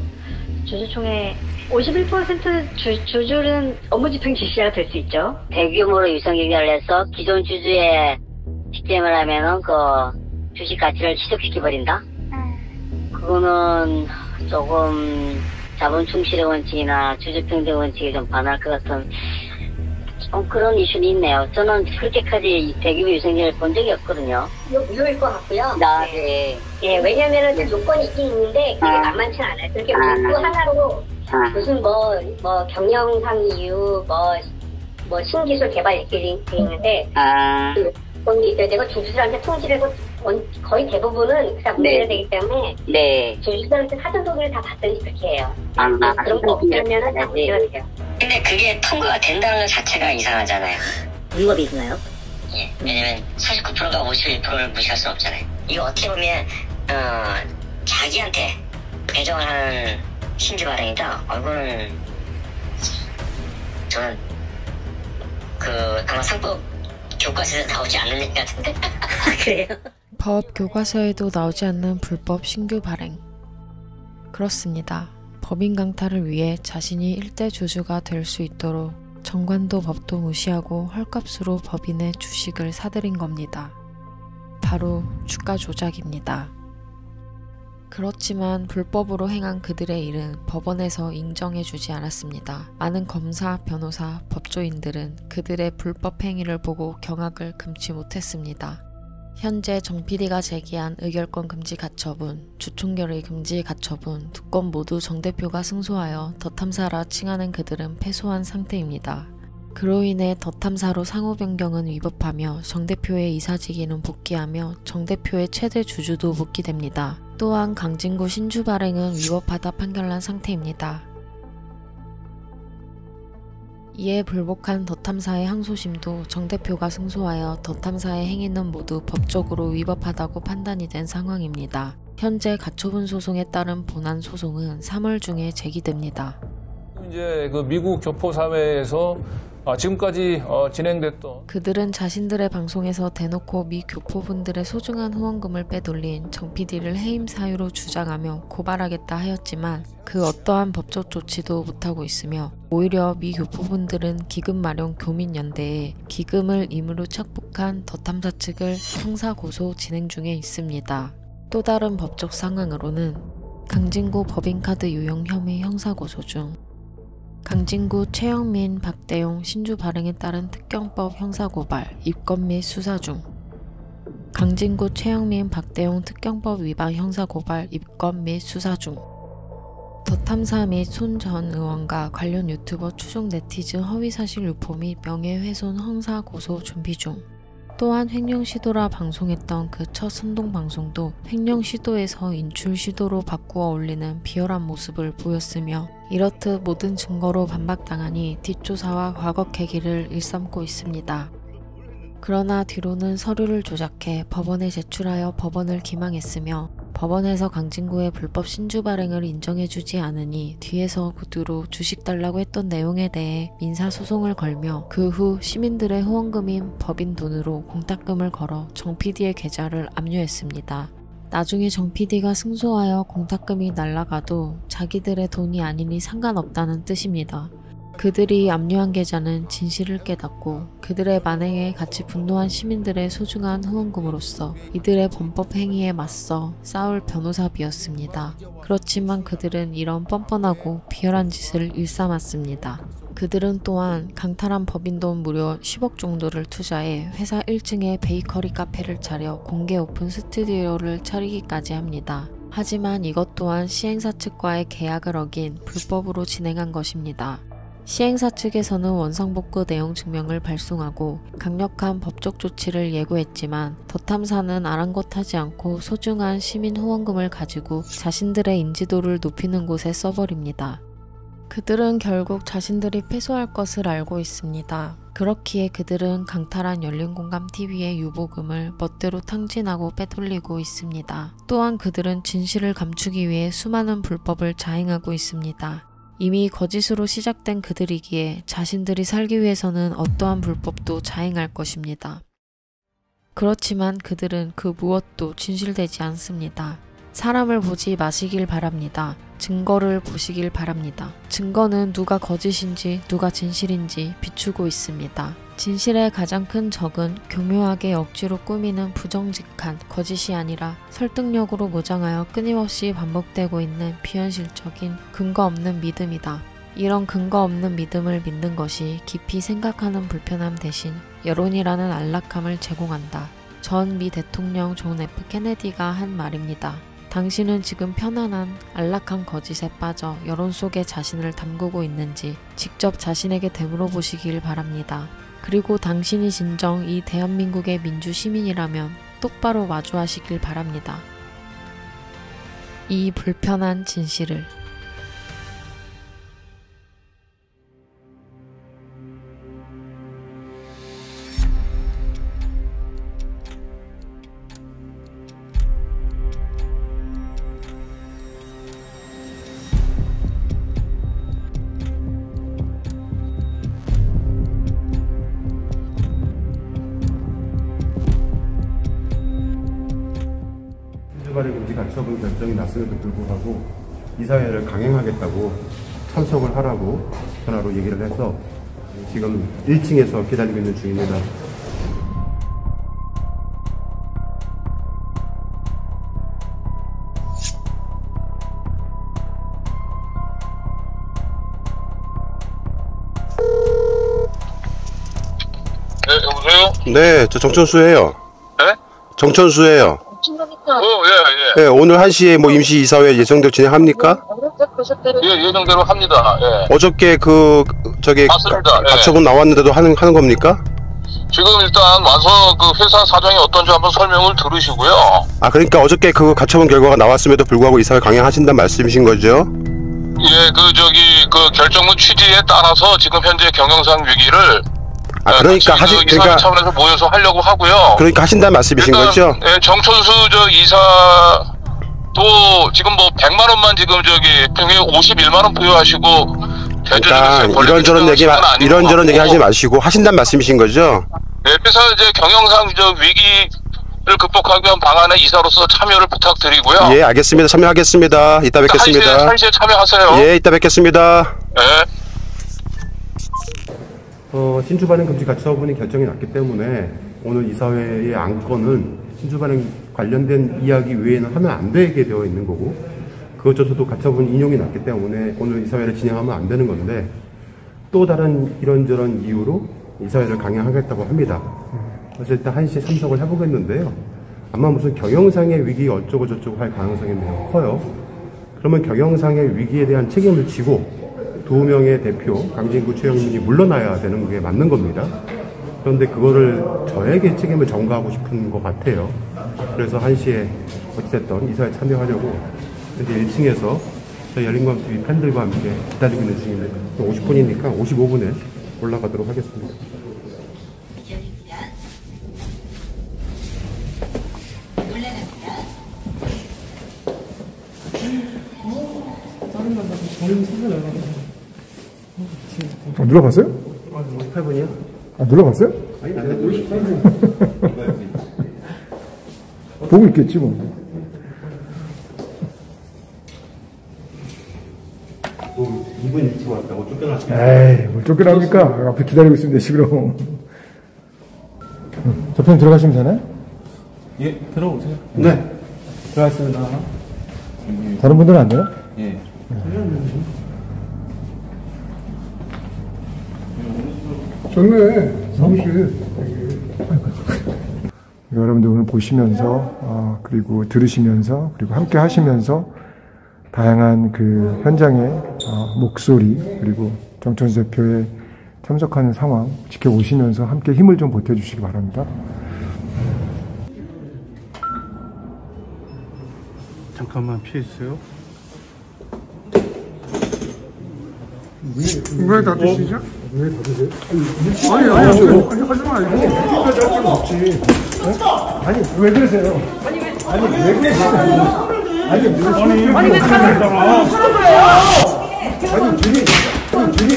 주주총회 오십일 퍼센트 주, 주주는 업무집행 지시자가 될 수 있죠. 대규모로 유상증자를 해서 기존 주주의 시스템을 하면은 그 주식 가치를 희석시켜 버린다. 음. 그거는 조금. 자본 충실의 원칙이나 주주평등 원칙에 좀 반할 것 같은 좀 그런 이슈는 있네요. 저는 그렇게까지 대규모 유상증자를 본 적이 없거든요. 무효일 것 같고요. 아, 네. 예, 왜냐면은 네. 요건이 있긴 있는데 그게 아. 만만치 않아요. 그렇게 아. 그 하나로 아. 무슨 뭐, 뭐 경영상 이유, 뭐, 뭐 신기술 개발 이렇게 돼 있는데 아. 그 요건이 있어야 되고 주주들한테 통지를 하고 거의 대부분은 그냥 문제가 네. 되기 때문에 네. 주주들한테 사전 동의를 다 받든지 그렇게 해요. 아, 아, 그런 거 없으면은 다 문제가 돼요. 근데 그게 통과가 된다는 것 자체가 이상하잖아요. 위법이 있나요? 예, 왜냐면 사십구 퍼센트가 오십일 퍼센트를 무시할 수 없잖아요. 이거 어떻게 보면 어, 자기한테 배정을 하는 신주 발행이다. 얼굴은 저는 그 아마 상법 교과서에서 나오지 않는 얘기 같은데. 그래요? 법 교과서에도 나오지 않는 불법 신규 발행. 그렇습니다. 법인 강탈을 위해 자신이 일대 주주가 될 수 있도록 정관도 법도 무시하고 헐값으로 법인의 주식을 사들인 겁니다. 바로 주가 조작입니다. 그렇지만 불법으로 행한 그들의 일은 법원에서 인정해주지 않았습니다. 많은 검사, 변호사, 법조인들은 그들의 불법 행위를 보고 경악을 금치 못했습니다. 현재 정 피디가 제기한 의결권 금지 가처분, 주총결의 금지 가처분 두 건 모두 정 대표가 승소하여 더탐사라 칭하는 그들은 패소한 상태입니다. 그로 인해 더탐사로 상호 변경은 위법하며 정 대표의 이사직위는 복귀하며 정 대표의 최대 주주도 복귀됩니다. 또한 강진구 신주 발행은 위법하다 판결난 상태입니다. 이에 불복한 더탐사의 항소심도 정 대표가 승소하여 더탐사의 행위는 모두 법적으로 위법하다고 판단이 된 상황입니다. 현재 가처분 소송에 따른 본안 소송은 삼월 중에 제기됩니다. 이제 그 미국 교포 사회에서 아, 지금까지 어, 진행됐던 그들은 자신들의 방송에서 대놓고 미 교포분들의 소중한 후원금을 빼돌린 정 피디를 해임 사유로 주장하며 고발하겠다 하였지만 그 어떠한 법적 조치도 못하고 있으며 오히려 미 교포분들은 기금 마련 교민연대에 기금을 임으로 착복한 더탐사 측을 형사고소 진행 중에 있습니다. 또 다른 법적 상황으로는 강진구 법인카드 유용 혐의 형사고소 중 강진구, 최영민, 박대용 신주 발행에 따른 특경법 형사고발, 입건 및 수사 중 강진구, 최영민, 박대용 특경법 위반 형사고발, 입건 및 수사 중 더탐사 및 손 전 의원과 관련 유튜버 추종 네티즌 허위사실 유포 및 명예훼손 형사고소 준비 중 또한 횡령시도라 방송했던 그 첫 선동방송도 횡령시도에서 인출시도로 바꾸어 올리는 비열한 모습을 보였으며 이렇듯 모든 증거로 반박당하니 뒷조사와 과거 계기를 일삼고 있습니다. 그러나 뒤로는 서류를 조작해 법원에 제출하여 법원을 기망했으며 법원에서 강진구의 불법 신주 발행을 인정해주지 않으니 뒤에서 구두로 주식 달라고 했던 내용에 대해 민사소송을 걸며 그 후 시민들의 후원금인 법인 돈으로 공탁금을 걸어 정 피디의 계좌를 압류했습니다. 나중에 정 피디가 승소하여 공탁금이 날아가도 자기들의 돈이 아니니 상관없다는 뜻입니다. 그들이 압류한 계좌는 진실을 깨닫고 그들의 만행에 같이 분노한 시민들의 소중한 후원금으로써 이들의 범법 행위에 맞서 싸울 변호사비였습니다. 그렇지만 그들은 이런 뻔뻔하고 비열한 짓을 일삼았습니다. 그들은 또한 강탈한 법인돈 무려 십억 정도를 투자해 회사 일 층에 베이커리 카페를 차려 공개 오픈 스튜디오를 차리기까지 합니다. 하지만 이것 또한 시행사 측과의 계약을 어긴 불법으로 진행한 것입니다. 시행사 측에서는 원상복구 내용 증명을 발송하고 강력한 법적 조치를 예고했지만 더탐사는 아랑곳하지 않고 소중한 시민 후원금을 가지고 자신들의 인지도를 높이는 곳에 써버립니다. 그들은 결국 자신들이 패소할 것을 알고 있습니다. 그렇기에 그들은 강탈한 열린공감티비의 유보금을 멋대로 탕진하고 빼돌리고 있습니다. 또한 그들은 진실을 감추기 위해 수많은 불법을 자행하고 있습니다. 이미 거짓으로 시작된 그들이기에 자신들이 살기 위해서는 어떠한 불법도 자행할 것입니다. 그렇지만 그들은 그 무엇도 진실되지 않습니다. 사람을 보지 마시길 바랍니다. 증거를 보시길 바랍니다. 증거는 누가 거짓인지 누가 진실인지 비추고 있습니다. 진실의 가장 큰 적은 교묘하게 억지로 꾸미는 부정직한 거짓이 아니라 설득력으로 모장하여 끊임없이 반복되고 있는 비현실적인 근거 없는 믿음이다. 이런 근거 없는 믿음을 믿는 것이 깊이 생각하는 불편함 대신 여론이라는 안락함을 제공한다. 전 미 대통령 존 에프 케네디가 한 말입니다. 당신은 지금 편안한 안락한 거짓에 빠져 여론 속에 자신을 담그고 있는지 직접 자신에게 되물어 보시길 바랍니다. 그리고 당신이 진정 이 대한민국의 민주시민이라면 똑바로 마주하시길 바랍니다. 이 불편한 진실을. 처분 결정이 났음에도 불구하고 이사회를 강행하겠다고 참석을 하라고 전화로 얘기를 해서 지금 일 층에서 기다리고 있는 중입니다. 네, 여보세요? 네, 저 정천수예요. 네? 정천수예요. 오, 예, 예. 예, 오늘 한 시에 뭐 임시 이사회 예정대로 진행합니까? 예, 예정대로 합니다. 예. 어저께 그 저기 가처분 예. 나왔는데도 하는 하는 겁니까? 지금 일단 와서 그 회사 사정이 어떤지 한번 설명을 들으시고요. 아, 그러니까 어저께 그 가처분 결과가 나왔음에도 불구하고 이사회 강행하신다는 말씀이신 거죠? 예, 그 저기 그 결정문 취지에 따라서 지금 현재 경영상 위기를 아, 그러니까 하시 그러니까 차원에서 모여서 하려고 하고요. 그러니까 하신다는 말씀이신 일단, 거죠? 예, 정천수 저 이사도 지금 뭐 백만 원만 지금 저기 평에 오십일만 원 부여하시고 대전 이런저런 얘기 이런저런 얘기 하지 마시고 하신다는 말씀이신 거죠? 예, 회사 이제 경영상 저 위기를 극복하기 위한 방안에 이사로서 참여를 부탁드리고요. 예, 알겠습니다. 참여하겠습니다. 이따 뵙겠습니다. 한 시에 참여하세요. 예, 이따 뵙겠습니다. 예. 어, 신주 발행 금지 가처분이 결정이 났기 때문에 오늘 이사회의 안건은 신주 발행 관련된 이야기 외에는 하면 안 되게 되어 있는 거고, 그것조차도 가처분 인용이 났기 때문에 오늘 이사회를 진행하면 안 되는 건데, 또 다른 이런저런 이유로 이사회를 강행하겠다고 합니다. 그래서 일단 한 시에 참석을 해보겠는데요. 아마 무슨 경영상의 위기 어쩌고 저쩌고 할 가능성이 매우 커요. 그러면 경영상의 위기에 대한 책임을 지고 두 명의 대표, 강진구, 최영민이 물러나야 되는 게 맞는 겁니다. 그런데 그거를 저에게 책임을 전가하고 싶은 것 같아요. 그래서 한 시에 어찌됐든 이사에 참여하려고 이제 일 층에서 저희 열린공감티비 팬들과 함께 기다리고 있는 중입니다. 오십 분이니까 오십오 분에 올라가도록 하겠습니다. 열립니다. 올라갑니다. 눌러봤어요? 오십팔 분이요? 아, 눌러봤어요? 아니, 아니, 오십팔 분. 보고 있겠지, 뭐. 또 이 분 일찍 왔다고 쫓겨났어요. 에이, 뭘 쫓겨납니까? 앞에 기다리고 있습니다, 시끄러워. 저편 들어가시면 되나요? 예, 들어오세요. 네. 네. 들어가겠습니다. 다른 분들은 안 돼요? 예. 네. 좋네. 사무실. 여러분들 오늘 보시면서, 어, 그리고 들으시면서, 그리고 함께 하시면서, 다양한 그 현장의 어, 목소리, 그리고 정천수 대표의 참석하는 상황 지켜보시면서 함께 힘을 좀 보태주시기 바랍니다. 잠깐만 피해주세요. 왜 닫으시죠? 왜 닫으세요? 아니, 아니, 아니, 아니, 아니, 하지 마. 아니, 왜 그러세요? 아니, 왜, 아니, 왜 그러세요? 아니, 왜 그러세요? 아니, 왜 차를 풀은 거예요? 아니, 주님, 주님,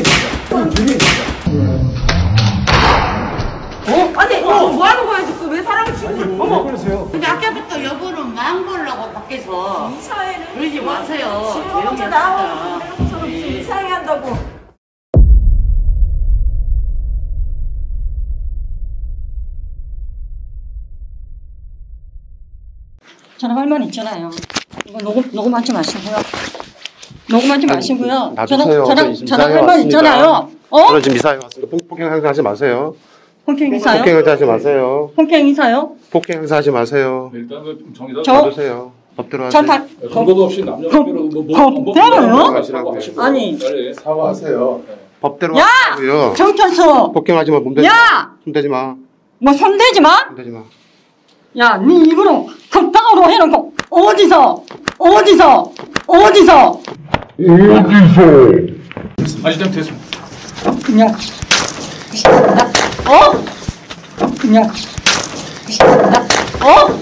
주님. 어? 아니, 뭐 하는 거야, 지금? 왜 사람을 치고? 어머, 그러세요? 근데 아까부터 여부를 막 보려고 밖에서. 그러지 마세요. 조용히 나오고. 이상해 한다고. 저는 할 말 있잖아요. 이거 녹음 녹음하지 마시고요. 녹음하지 마시고요. 놔주세요. 저는 저는 할 말 있잖아요. 어? 저는 지금 이사에 왔습니다. 폭행 행사하지 마세요. 폭행 행사요? 폭행 행사하지 마세요. 폭행 행사요? 폭행 행사하지 마세요. 일단 좀 정리를 해주세요. 법대로 하세요. 근거도 없이 남녀 관계로 뭐 법대로요? 아니 사과하세요. 법대로 하고요. 정천수 폭행하지 마. 몸대지 마. 손대지 마. 뭐 손대지 마? 손대지 마. 야, 네 입으로 급박으로 해놓고 어디서 어디서 어디서 어디서 아직 좀 됐어. 그냥 어? 그냥 어?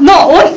너 어디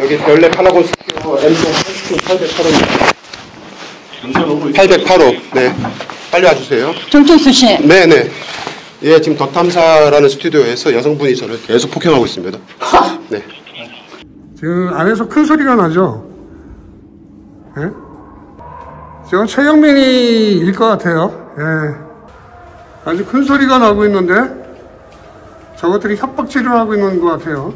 여기 별내 파나곤 스퀘어 엠 팔백팔 호 팔백팔 호 네, 빨리 와주세요. 정철수 씨. 네, 네. 예, 지금 더탐사라는 스튜디오에서 여성분이 저를 계속 폭행하고 있습니다. 네. 지금 안에서 큰 소리가 나죠? 예? 지금 최영민이일 것 같아요. 예. 아주 큰 소리가 나고 있는데 저것들이 협박질을 하고 있는 것 같아요.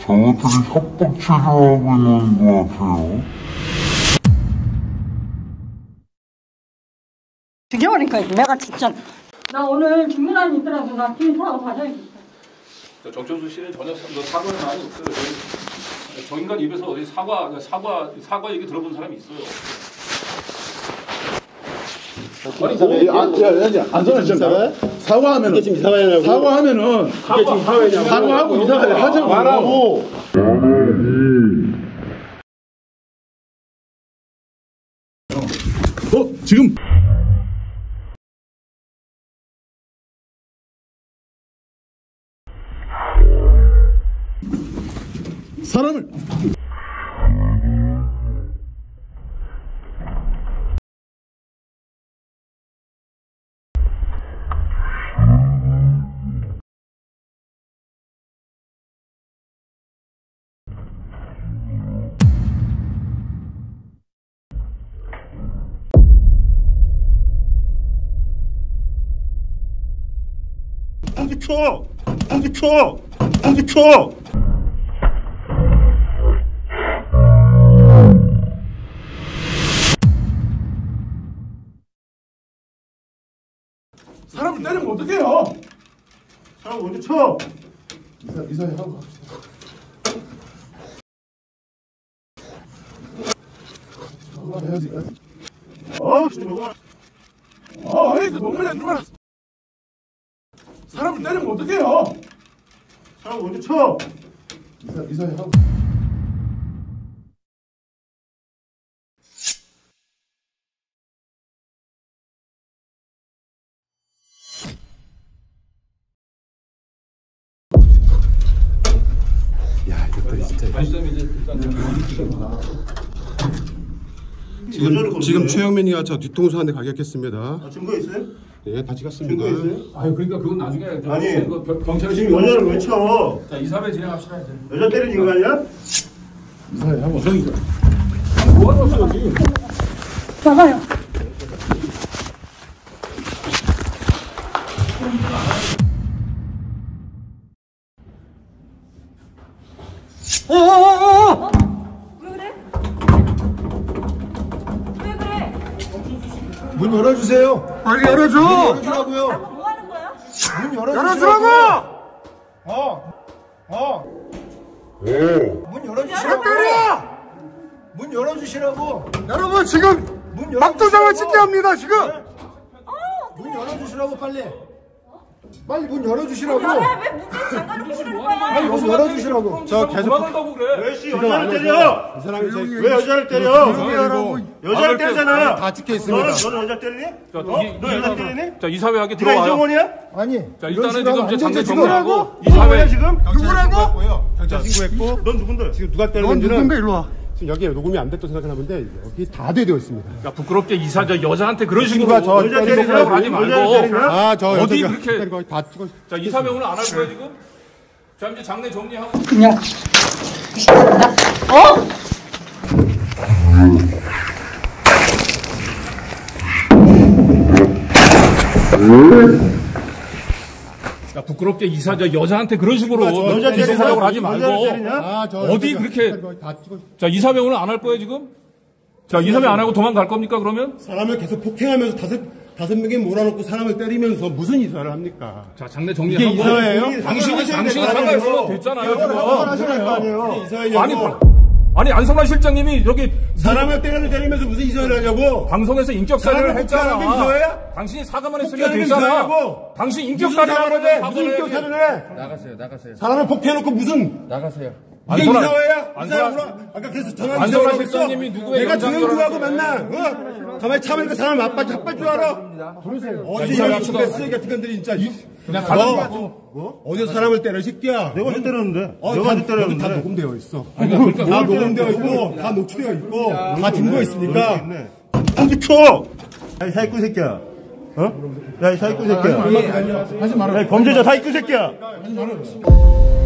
저것들이 협박질을 하고 있는 것 같아요. 죽여버리니까 내가 진짜 나 오늘 중요한 일이라서 나 팀 사고 가져야겠다. 정천수 씨는 전혀 사과는 많이 없어요. 저, 저 인간 입에서 어디 사과, 사과, 사과 얘기 들어본 사람이 있어요. 아니, 아니, 아니, 안전을 좀 나가요? 사과하면, 사과하면은, 사과하고 이사회 하자고 말하고. 어, 지금. 사람을 공기 쳐! 공기 쳐! 공기 쳐! 사람을 때리면 어떡해요? 자, 어디 쳐? 미선, 미선이 하고 갑시다. 해야지. 어, 진짜 뭐가? 어, 아니, 그 동물이 안 들어갔어. 사람을 때리면 어떡해요? 자, 어디 쳐? 미선, 미선이 하고. 지금, 지금 최영민이가 저 뒤통수 한 대 가격했습니다. 아, 증거 있어요? 네, 다 찍었습니다. 증거 있어요? 아, 그러니까 그건 나중에. 아니, 경찰이 지금 연좌를 왜 쳐? 자, 이 사회 진행합시다. 이제. 연좌 때리는 거 아니야? 이 사회 한번 저기. 뭐 하는 거야 여기? 나가요. 문 열어주세요. 빨리 열어줘. 문 열어주라고요. 아, 뭐 하는 거야? 문 열어주라고. 어, 어. 오. 문 열어주시라고. 문 열어주시라고. 여러분 지금 막도장을 찍게 합니다 지금. 네. 어, 문 열어주시라고 빨리. 빨리 문 열어주시라고. 야, 왜 문을 잠가놓고 계시는 거야? 빨리 문 열어주시라고. 저 계속 도망간다고 그래. 왜 씨 여자를 때려? 이 사람이 왜 여자를 때려? 여자를 때리잖아. 다 찍혀 있습니다. 너는 여자 때리니? 자, 너 여자 때리니? 자, 이사회하게 들어와요. 네가 이정원이야? 아니. 자, 일단은 지금 이제 장례 정리하고 이사회야 지금? 누구라고? 경찰 신고했고. 넌 누군데? 지금 누가 때렸는지는? 넌 누군데? 일로 와. 지금 여기에 녹음이 안 됐다고 생각하나 본데 여기 다 되어 있습니다. 야, 부끄럽게 이사 저 여자한테 그런 식으로 저 여자 때리라고 하지 말고. 아, 저 어디 그렇게 거의 다 죽었. 자, 이사 명은 안 할 거야 지금? 자, 이제 장례 정리하고 그냥 어? 야, 부끄럽게 이사 저 여자한테 그런 식으로 여자 때리라고 하지 말고. 아, 저 어디 그렇게 다 찍어. 자, 이사 명은 안 할 거예요 지금? 자, 이사 명 안 하고 도망갈 겁니까 그러면? 사람을 계속 폭행하면서 다섯 다섯 명이 몰아놓고 사람을 때리면서 무슨 이사를 합니까? 자, 장례 정리하고. 이게 이사예요? 당신이 당신이 사과했어도 됐잖아요. 이사예요. 아니, 아니 안성환 실장님이 여기 사람을 때려 때리면서 무슨 이사를 하냐고. 방송에서 인격살해를 했잖아. 당신이 사과만 했으면 되잖아. 당신 인격살해라고 해. 무슨 인격살해를 해? 나가세요, 나가세요. 사람을 폭행해놓고 무슨? 나가세요. 이게 이사회야? 이사회 몰라. 아까 그래서 전화 이사회라고 했어. 내가 정영주하고 맨날 어? 가만히 참으니까 사람 아빠 잡발 줄 알아. 어디 여기서 쓰레기 같은 건들이 진짜. 그냥 가만히. 뭐? 어디서 사람을 때려, 새끼야. 내가 언제 때렸는데? 어, 내가 언제 때렸는데? 다 녹음되어 있어. 아니, 그러니까 다 녹음되어 있고, 다 노출되어 있고, 다 증거 있으니까. 어디 쳐! 야, 이 사기꾼 새끼야. 어? 야, 이 사기꾼 새끼야. 하지 말아. 범죄자 사기꾼 새끼야. 하지 말아.